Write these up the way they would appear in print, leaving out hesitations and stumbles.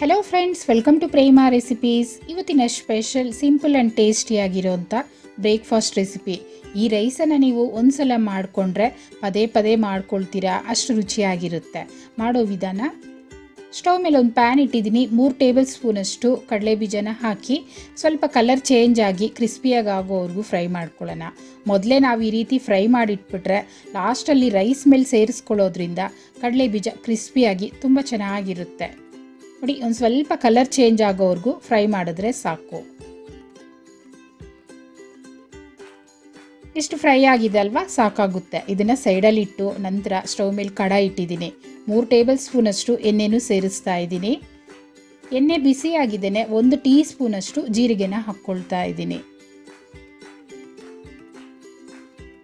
Hello friends, welcome to Prema recipes. इवत्तिन special simple and tasty आगिरोंत breakfast recipe. ई रैसन्न नीवु ओंदु सल माड्कोंड्रे पदे पदे माड्कोळ्तीरा, अष्टु रुचियागिरुत्ते। माडो विधान, स्टव मेले ओंदु प्यान इट्टिदीनि। 3 ಟೇಬಲ್ ಸ್ಪೂನ್ ಅಷ್ಟು ಕಡಲೆ ಬೀಜನ ಹಾಕಿ ಸ್ವಲ್ಪ ಕಲರ್ ಚೇಂಜ್ ಆಗಿ ಕ್ರಿಸ್ಪಿಯಾಗಿ ಆಗೋವರೆಗೂ ಫ್ರೈ ಮಾಡ್ಕೊಳ್ಳೋಣ। ಮೊದಲೇ ನಾವು ಈ ರೀತಿ ಫ್ರೈ ಮಾಡಿ ಇಟ್ಬಿಟ್ರೆ ಲಾಸ್ಟ್ ಅಲ್ಲಿ ರೈಸ್ ಮೇಲೆ ಸೇರಿಸ್ಕೊಳ್ಳೋದ್ರಿಂದ ಕಡಲೆ ಬೀಜ ಕ್ರಿಸ್ಪಿಯಾಗಿ ತುಂಬಾ ಚೆನ್ನಾಗಿರುತ್ತೆ। ನೋಡಿ, ಒಂದು ಸ್ವಲ್ಪ ಕಲರ್ ಚೇಂಜ್ ಆಗೋವರೆಗೂ ಫ್ರೈ ಮಾಡಿದ್ರೆ ಸಾಕು। ಇಷ್ಟು ಫ್ರೈ ಆಗಿದೆ ಅಲ್ವಾ, ಸಾಕಾಗುತ್ತೆ। ಇದನ್ನ ಸೈಡ್ ಅಲ್ಲಿ ಇಟ್ಟು ನಂತರ ಸ್ಟವ್ ಮೇಲೆ ಕಡಾಯಿ ಇಟ್ಟಿದ್ದೀನಿ। 3 ಟೇಬಲ್ ಸ್ಪೂನ್ ಅಷ್ಟು ಎಣ್ಣೆನೂ ಸೇರಿಸ್ತಾ ಇದ್ದೀನಿ। ಎಣ್ಣೆ ಬಿಸಿ ಆಗಿದೆನೆ 1 ಟೀ ಸ್ಪೂನ್ ಅಷ್ಟು ಜೀರಿಗೆನ ಹಾಕ್ಕೊಳ್ತಾ ಇದ್ದೀನಿ।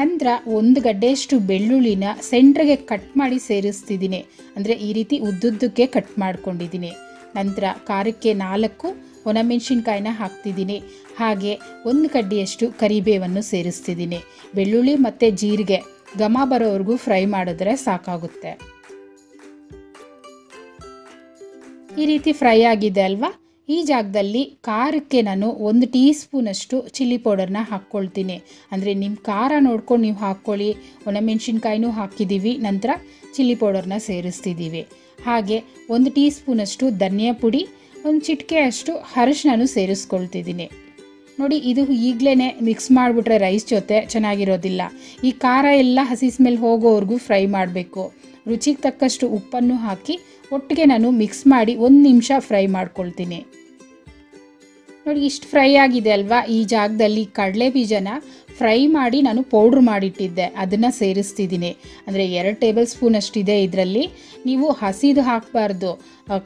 ನಂತರ 1 ಗಡ್ಡೆಯಷ್ಟು ಬೆಳ್ಳುಳ್ಳಿನ ಸೆಂಟ್ರಿಗೆ ಕಟ್ ಮಾಡಿ ಸೇರಿಸ್ತಿದ್ದೀನಿ। ಅಂದರೆ ಈ ರೀತಿ ಉದ್ದುದ್ದಕ್ಕೆ ಕಟ್ ಮಾಡ್ಕೊಂಡಿದ್ದೀನಿ। ನಂತರ ಖಾರಕ್ಕೆ 4 ಒಣಮೆಣಸಿನಕಾಯಿನ ಹಾಕ್ತಿದ್ದೀನಿ। ಹಾಗೆ 1 ಕಡ್ಡಿಯಷ್ಟು ಕರಿಬೇವನ್ನು ಸೇರಿಸ್ತಿದ್ದೀನಿ। ಬೆಳ್ಳುಳ್ಳಿ ಮತ್ತು ಜೀರಿಗೆ ಘಮ ಬರೋವರೆಗೂ ಫ್ರೈ ಮಾಡಿದ್ರೆ ಸಾಕಾಗುತ್ತೆ। ಈ ರೀತಿ ಫ್ರೈ ಆಗಿದೆ ಅಲ್ವಾ, ಈ ಜಾಗದಲ್ಲಿ ಖಾರಕ್ಕೆ ನಾನು 1 ಟೀ ಸ್ಪೂನಷ್ಟು ಚಿಲ್ಲಿ ಪೌಡರ್ನ ಹಾಕ್ಕೊಳ್ತೀನಿ। ಅಂದರೆ ನಿಮ್ಮ ಖಾರ ನೋಡ್ಕೊಂಡು ನೀವು ಹಾಕ್ಕೊಳ್ಳಿ। ಒಣಮೆಣಸಿನ್ಕಾಯಿನೂ ಹಾಕಿದ್ದೀವಿ, ನಂತರ ಚಿಲ್ಲಿ ಪೌಡರ್ನ ಸೇರಿಸ್ತಿದ್ದೀವಿ। ಹಾಗೆ 1 ಟೀ ಸ್ಪೂನಷ್ಟು ಧನಿಯಾ ಪುಡಿ, 1 ಚಿಟಿಕೆಯಷ್ಟು ಅರಿಶಿಣನೂ ಸೇರಿಸ್ಕೊಳ್ತಿದ್ದೀನಿ। ನೋಡಿ, ಇದು ಈಗಲೇ ಮಿಕ್ಸ್ ಮಾಡಿಬಿಟ್ರೆ ರೈಸ್ ಜೊತೆ ಚೆನ್ನಾಗಿರೋದಿಲ್ಲ। ಈ ಖಾರ ಎಲ್ಲ ಹಸಿ ಸ್ಮೆಲ್ ಹೋಗೋವರೆಗೂ ಫ್ರೈ ಮಾಡಬೇಕು। ರುಚಿಗೆ ತಕ್ಕಷ್ಟು ಉಪ್ಪನ್ನು ಹಾಕಿ ಒಟ್ಟಿಗೆ ನಾನು ಮಿಕ್ಸ್ ಮಾಡಿ 1 ನಿಮಿಷ ಫ್ರೈ ಮಾಡ್ಕೊಳ್ತೀನಿ। ನೋಡಿ, ಇಷ್ಟು ಫ್ರೈ ಆಗಿದೆ ಅಲ್ವಾ, ಈ ಜಾಗದಲ್ಲಿ ಕಡಲೆ ಬೀಜನ ಫ್ರೈ ಮಾಡಿ ನಾನು ಪೌಡ್ರ್ ಮಾಡಿಟ್ಟಿದ್ದೆ, ಅದನ್ನು ಸೇರಿಸ್ತಿದ್ದೀನಿ। ಅಂದರೆ 2 ಟೇಬಲ್ ಸ್ಪೂನ್ ಅಷ್ಟಿದೆ ಇದರಲ್ಲಿ। ನೀವು ಹಸಿದು ಹಾಕಬಾರ್ದು,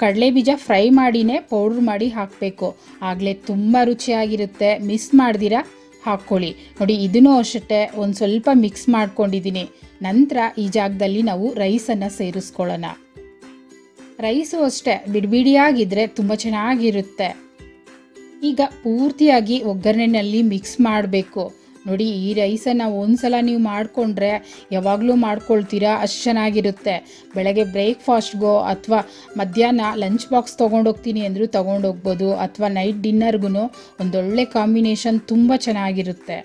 ಕಡಲೆ ಬೀಜ ಫ್ರೈ ಮಾಡಿನೇ ಪೌಡ್ರ್ ಮಾಡಿ ಹಾಕಬೇಕು, ಆಗಲೇ ತುಂಬ ರುಚಿಯಾಗಿರುತ್ತೆ, ಮಿಸ್ ಮಾಡ್ದಿರಾ ಹಾಕ್ಕೊಳ್ಳಿ। ನೋಡಿ, ಇದನ್ನೂ ಅಷ್ಟೇ ಒಂದು ಸ್ವಲ್ಪ ಮಿಕ್ಸ್ ಮಾಡ್ಕೊಂಡಿದ್ದೀನಿ। ನಂತರ ಈ ಜಾಗದಲ್ಲಿ ನಾವು ರೈಸನ್ನು ಸೇರಿಸ್ಕೊಳ್ಳೋಣ। ರೈಸು ಅಷ್ಟೇ ಬಿಡಿಬಿಡಿಯಾಗಿದ್ದರೆ ತುಂಬ ಚೆನ್ನಾಗಿರುತ್ತೆ। ಈಗ ಪೂರ್ತಿಯಾಗಿ ಒಗ್ಗರಣೆಯಲ್ಲಿ ಮಿಕ್ಸ್ ಮಾಡಬೇಕು। ನೋಡಿ, ಈ ರೈಸನ್ನು ಒಂದ್ಸಲ ನೀವು ಮಾಡಿಕೊಂಡ್ರೆ ಯಾವಾಗಲೂ ಮಾಡ್ಕೊಳ್ತೀರಾ, ಅಷ್ಟು ಚೆನ್ನಾಗಿರುತ್ತೆ। ಬೆಳಗ್ಗೆ ಬ್ರೇಕ್ಫಾಸ್ಟ್ಗೋ ಅಥವಾ ಮಧ್ಯಾಹ್ನ ಲಂಚ್ ಬಾಕ್ಸ್ ತೊಗೊಂಡೋಗ್ತೀನಿ ಅಂದರೂ ತೊಗೊಂಡೋಗ್ಬೋದು, ಅಥವಾ ನೈಟ್ ಡಿನ್ನರ್ಗೂ ಒಂದೊಳ್ಳೆ ಕಾಂಬಿನೇಷನ್, ತುಂಬ ಚೆನ್ನಾಗಿರುತ್ತೆ।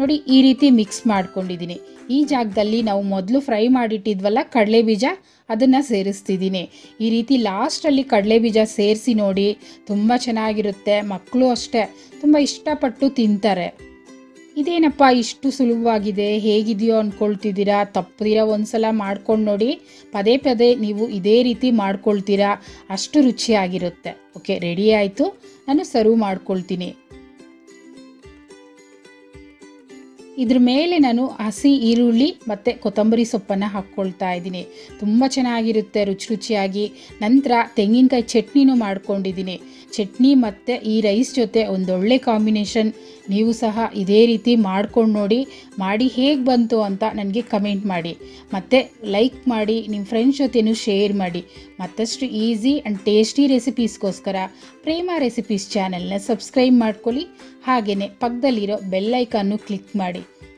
ನೋಡಿ, ಈ ರೀತಿ ಮಿಕ್ಸ್ ಮಾಡ್ಕೊಂಡಿದ್ದೀನಿ। ಈ ಜಾಗದಲ್ಲಿ ನಾವು ಮೊದಲು ಫ್ರೈ ಮಾಡಿಟ್ಟಿದ್ವಲ್ಲ ಕಡಲೆ ಬೀಜ, ಅದನ್ನು ಸೇರಿಸ್ತಿದ್ದೀನಿ। ಈ ರೀತಿ ಲಾಸ್ಟಲ್ಲಿ ಕಡಲೆ ಬೀಜ ಸೇರಿಸಿ ನೋಡಿ, ತುಂಬ ಚೆನ್ನಾಗಿರುತ್ತೆ। ಮಕ್ಕಳು ಅಷ್ಟೇ ತುಂಬ ಇಷ್ಟಪಟ್ಟು ತಿಂತಾರೆ। ಇದೇನಪ್ಪ ಇಷ್ಟು ಸುಲಭವಾಗಿದೆ, ಹೇಗಿದೆಯೋ ಅಂದ್ಕೊಳ್ತಿದ್ದೀರಾ? ತಪ್ಪದಿರ ಒಂದು ಸಲ ಮಾಡ್ಕೊಂಡು ನೋಡಿ, ಪದೇ ಪದೇ ನೀವು ಇದೇ ರೀತಿ ಮಾಡ್ಕೊಳ್ತೀರಾ, ಅಷ್ಟು ರುಚಿಯಾಗಿರುತ್ತೆ। ಓಕೆ, ರೆಡಿ ಆಯಿತು, ನಾನು ಸರ್ವ್ ಮಾಡ್ಕೊಳ್ತೀನಿ। ಇದ್ರ ಮೇಲೆ ನಾನು ಹಸಿ ಈರುಳ್ಳಿ ಮತ್ತು ಕೊತ್ತಂಬರಿ ಸೊಪ್ಪನ್ನು ಹಾಕ್ಕೊಳ್ತಾ ಇದ್ದೀನಿ, ತುಂಬ ಚೆನ್ನಾಗಿರುತ್ತೆ ರುಚಿಯಾಗಿ। ನಂತರ ತೆಂಗಿನಕಾಯಿ ಚಟ್ನಿನೂ ಮಾಡ್ಕೊಂಡಿದ್ದೀನಿ। ಚಟ್ನಿ ಮತ್ತು ಈ ರೈಸ್ ಜೊತೆ ಒಂದೊಳ್ಳೆ ಕಾಂಬಿನೇಷನ್. ನೀವು ಸಹ ಇದೇ ರೀತಿ ಮಾಡ್ಕೊಂಡು ನೋಡಿ, ಮಾಡಿ ಹೇಗೆ ಬಂತು ಅಂತ ನನಗೆ ಕಮೆಂಟ್ ಮಾಡಿ, ಮತ್ತು ಲೈಕ್ ಮಾಡಿ, ನಿಮ್ಮ ಫ್ರೆಂಡ್ಸ್ ಜೊತೆನೂ ಶೇರ್ ಮಾಡಿ। ಮತ್ತಷ್ಟು ಈಸಿ ಆ್ಯಂಡ್ ಟೇಸ್ಟಿ ರೆಸಿಪೀಸ್ಗೋಸ್ಕರ ಪ್ರೇಮಾ ರೆಸಿಪೀಸ್ ಚಾನೆಲ್ನ ಸಬ್ಸ್ಕ್ರೈಬ್ ಮಾಡ್ಕೊಳ್ಳಿ, ಹಾಗೆಯೇ ಪಕ್ಕದಲ್ಲಿರೋ ಬೆಲ್ಲೈಕನ್ನು ಕ್ಲಿಕ್ ಮಾಡಿ।